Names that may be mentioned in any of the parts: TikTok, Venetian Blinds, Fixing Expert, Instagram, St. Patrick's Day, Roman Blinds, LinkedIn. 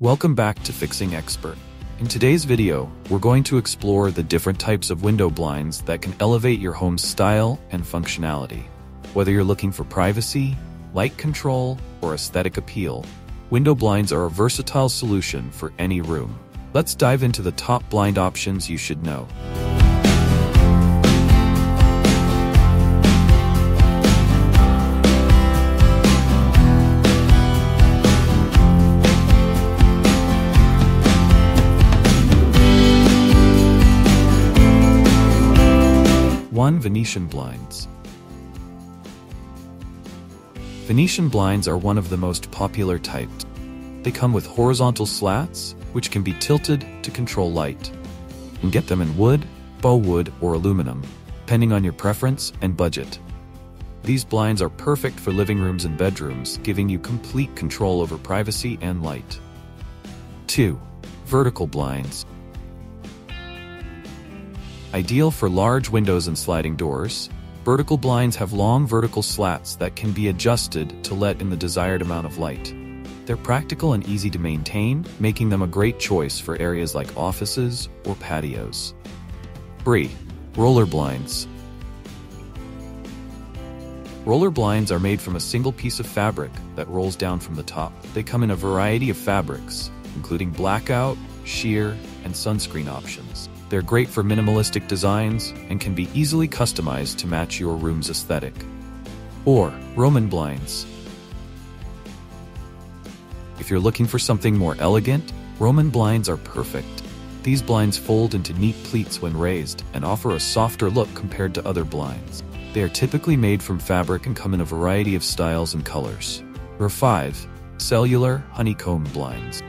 Welcome back to Fixing Expert. In today's video, we're going to explore the different types of window blinds that can elevate your home's style and functionality. Whether you're looking for privacy, light control, or aesthetic appeal, window blinds are a versatile solution for any room. Let's dive into the top blind options you should know. Venetian blinds. Venetian blinds are one of the most popular types. They come with horizontal slats, which can be tilted to control light. You can get them in wood, bowood, or aluminum, depending on your preference and budget. These blinds are perfect for living rooms and bedrooms, giving you complete control over privacy and light. 2. Vertical blinds. Ideal for large windows and sliding doors, vertical blinds have long vertical slats that can be adjusted to let in the desired amount of light. They're practical and easy to maintain, making them a great choice for areas like offices or patios. 3. Roller blinds. Roller blinds are made from a single piece of fabric that rolls down from the top. They come in a variety of fabrics, including blackout, sheer, and sunscreen options. They're great for minimalistic designs and can be easily customized to match your room's aesthetic. Or Roman blinds. If you're looking for something more elegant, Roman blinds are perfect. These blinds fold into neat pleats when raised and offer a softer look compared to other blinds. They are typically made from fabric and come in a variety of styles and colors. Number 5. Cellular honeycomb blinds.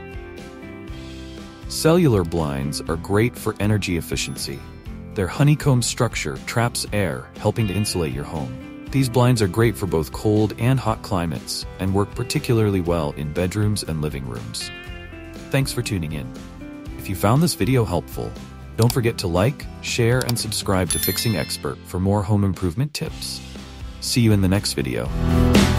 Cellular blinds are great for energy efficiency. Their honeycomb structure traps air, helping to insulate your home. These blinds are great for both cold and hot climates and work particularly well in bedrooms and living rooms. Thanks for tuning in. If you found this video helpful, don't forget to like, share, and subscribe to Fixing Expert for more home improvement tips. See you in the next video.